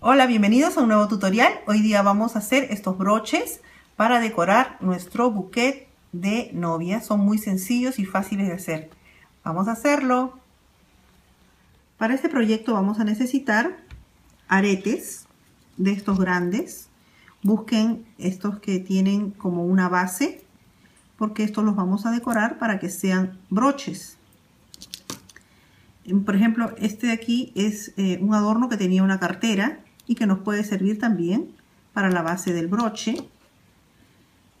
Hola, bienvenidos a un nuevo tutorial. Hoy día vamos a hacer estos broches para decorar nuestro buquet de novia. Son muy sencillos y fáciles de hacer. Vamos a hacerlo. Para este proyecto vamos a necesitar aretes de estos grandes. Busquen estos que tienen como una base, porque estos los vamos a decorar para que sean broches. Por ejemplo, este de aquí es un adorno que tenía una cartera y que nos puede servir también para la base del broche.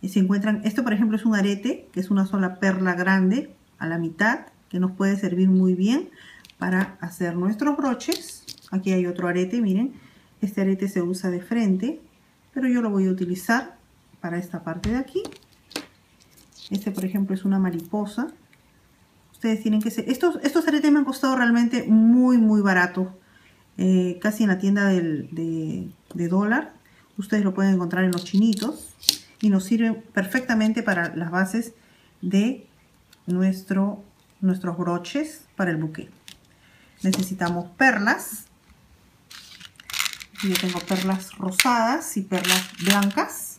Y se encuentran, esto por ejemplo es un arete, que es una sola perla grande a la mitad, que nos puede servir muy bien para hacer nuestros broches. Aquí hay otro arete, miren, este arete se usa de frente, pero yo lo voy a utilizar para esta parte de aquí. Este por ejemplo es una mariposa. Ustedes tienen que ser, estos aretes me han costado realmente muy baratos, casi en la tienda de dólar. Ustedes lo pueden encontrar en los chinitos y nos sirven perfectamente para las bases de nuestros broches para el buque. Necesitamos perlas. Yo tengo perlas rosadas y perlas blancas,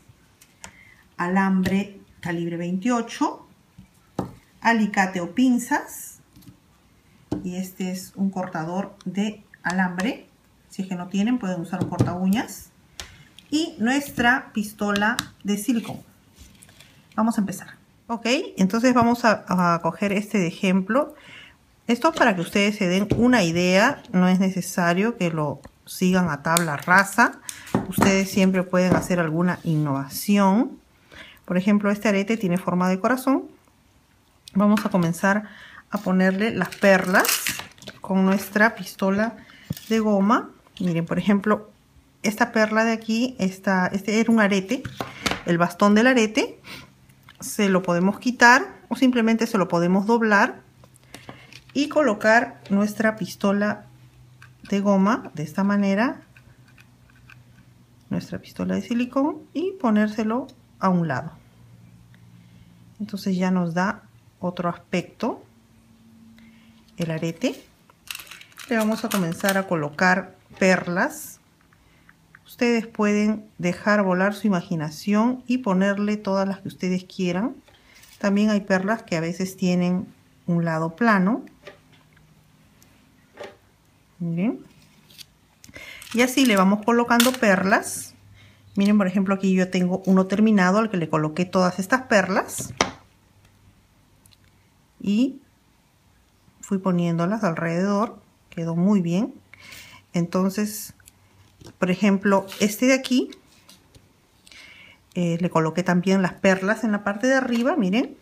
alambre calibre 28, alicate o pinzas, y este es un cortador de alambre. Si es que no tienen, pueden usar un corta uñas, y nuestra pistola de silicón. Vamos a empezar. Ok, entonces vamos a coger este de ejemplo. Esto es para que ustedes se den una idea, no es necesario que lo sigan a tabla rasa. Ustedes siempre pueden hacer alguna innovación. Por ejemplo, este arete tiene forma de corazón. Vamos a comenzar a ponerle las perlas con nuestra pistola de goma. Miren, por ejemplo, esta perla de aquí, este era un arete, el bastón del arete. Se lo podemos quitar o simplemente se lo podemos doblar y colocar nuestra pistola de goma de esta manera, nuestra pistola de silicón, y ponérselo a un lado. Entonces ya nos da otro aspecto el arete. Le vamos a comenzar a colocar perlas. Ustedes pueden dejar volar su imaginación y ponerle todas las que ustedes quieran. También hay perlas que a veces tienen un lado plano. Miren. Y así le vamos colocando perlas. Miren, por ejemplo, aquí yo tengo uno terminado al que le coloqué todas estas perlas. Y fui poniéndolas alrededor. Quedó muy bien. Entonces, por ejemplo, este de aquí. Le coloqué también las perlas en la parte de arriba. Miren,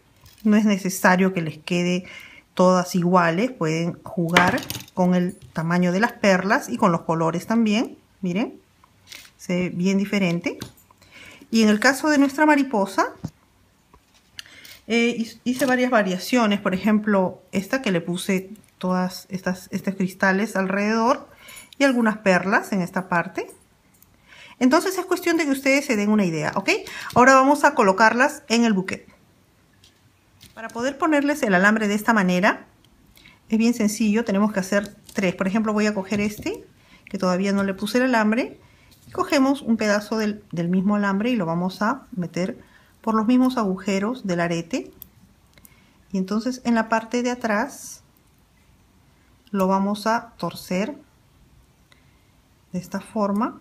no es necesario que les quede todas iguales. Pueden jugar con el tamaño de las perlas y con los colores también. Miren, se ve bien diferente. Y en el caso de nuestra mariposa, hice varias variaciones. Por ejemplo, esta que le puse todas estos cristales alrededor y algunas perlas en esta parte. Entonces es cuestión de que ustedes se den una idea, ¿ok? Ahora vamos a colocarlas en el buquet. Para poder ponerles el alambre de esta manera, es bien sencillo, tenemos que hacer tres. Por ejemplo, voy a coger este, que todavía no le puse el alambre. Y cogemos un pedazo del mismo alambre y lo vamos a meter por los mismos agujeros del arete. Y entonces en la parte de atrás lo vamos a torcer de esta forma.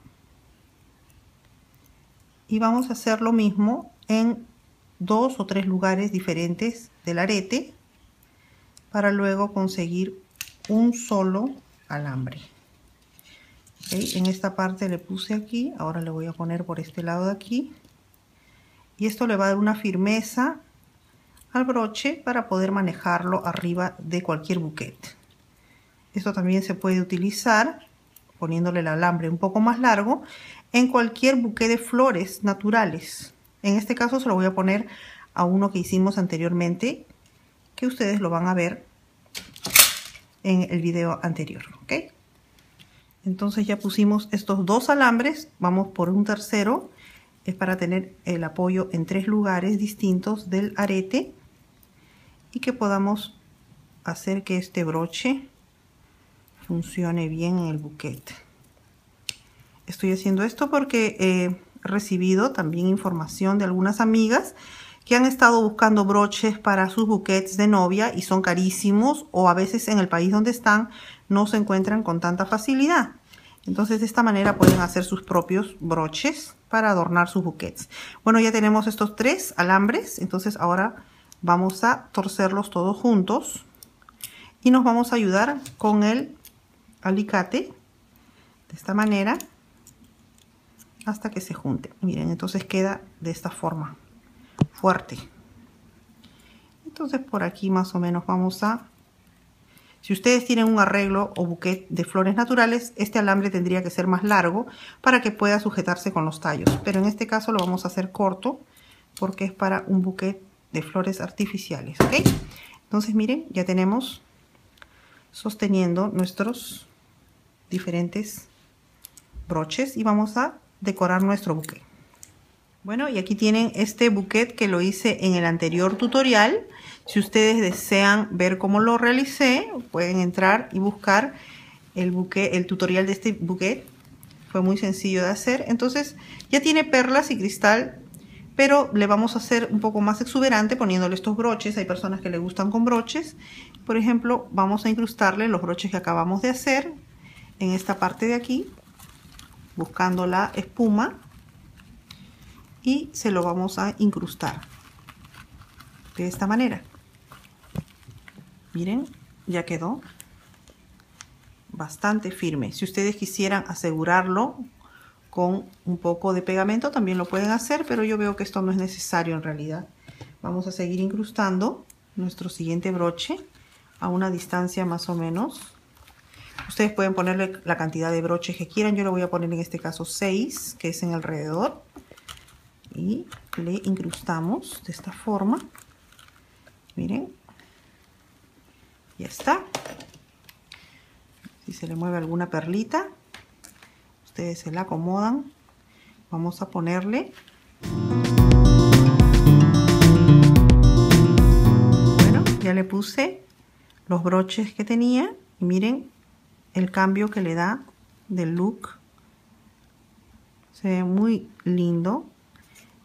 Y vamos a hacer lo mismo en dos o tres lugares diferentes del arete, para luego conseguir un solo alambre. ¿Okay? En esta parte le puse aquí, ahora le voy a poner por este lado de aquí, y esto le va a dar una firmeza al broche para poder manejarlo arriba de cualquier buquet. Esto también se puede utilizar poniéndole el alambre un poco más largo en cualquier buquet de flores naturales. En este caso se lo voy a poner a uno que hicimos anteriormente, que ustedes lo van a ver en el video anterior, ¿ok? Entonces ya pusimos estos dos alambres, vamos por un tercero. es para tener el apoyo en tres lugares distintos del arete y que podamos hacer que este broche funcione bien en el buquete. Estoy haciendo esto porque he recibido también información de algunas amigas que han estado buscando broches para sus buquets de novia y son carísimos, o a veces en el país donde están no se encuentran con tanta facilidad. Entonces de esta manera pueden hacer sus propios broches para adornar sus buquets. Bueno, ya tenemos estos tres alambres, entonces ahora vamos a torcerlos todos juntos y nos vamos a ayudar con el alicate de esta manera hasta que se junten. Miren, entonces queda de esta forma fuerte. Entonces por aquí más o menos vamos a... Si ustedes tienen un arreglo o buquet de flores naturales, este alambre tendría que ser más largo para que pueda sujetarse con los tallos, pero en este caso lo vamos a hacer corto porque es para un buquet de flores artificiales, ¿ok? Entonces miren, ya tenemos sosteniendo nuestros diferentes broches y vamos a decorar nuestro buquet. Bueno, y aquí tienen este buquet que lo hice en el anterior tutorial. Si ustedes desean ver cómo lo realicé, pueden entrar y buscar el tutorial de este buquet. Fue muy sencillo de hacer. Entonces ya tiene perlas y cristal, pero le vamos a hacer un poco más exuberante poniéndole estos broches. Hay personas que le gustan con broches. Por ejemplo, vamos a incrustarle los broches que acabamos de hacer en esta parte de aquí, buscando la espuma, y se lo vamos a incrustar de esta manera. Miren, ya quedó bastante firme. Si ustedes quisieran asegurarlo con un poco de pegamento también lo pueden hacer, pero yo veo que esto no es necesario en realidad. Vamos a seguir incrustando nuestro siguiente broche a una distancia más o menos. Ustedes pueden ponerle la cantidad de broches que quieran. Yo le voy a poner en este caso 6, que es en alrededor. Y le incrustamos de esta forma. Miren, ya está. Si se le mueve alguna perlita, ustedes se la acomodan. Vamos a ponerle. Bueno, ya le puse los broches que tenía y miren el cambio que le da del look. Se ve muy lindo.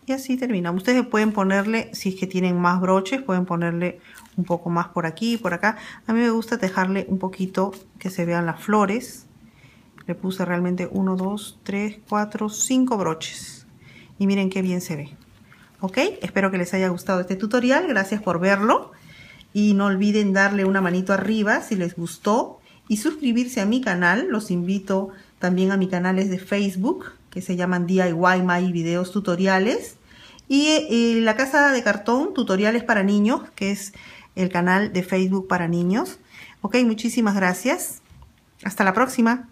Y así terminamos. Ustedes pueden ponerle, si es que tienen más broches, pueden ponerle un poco más por aquí y por acá. A mí me gusta dejarle un poquito que se vean las flores. Le puse realmente 1, 2, 3, 4, 5 broches. Y miren qué bien se ve. Ok, espero que les haya gustado este tutorial. Gracias por verlo. Y no olviden darle una manito arriba si les gustó. Y suscribirse a mi canal. Los invito también a mis canales de Facebook, que se llaman DIY My Videos Tutoriales, y La Casa de Cartón Tutoriales para Niños, que es el canal de Facebook para niños. Ok, muchísimas gracias. Hasta la próxima.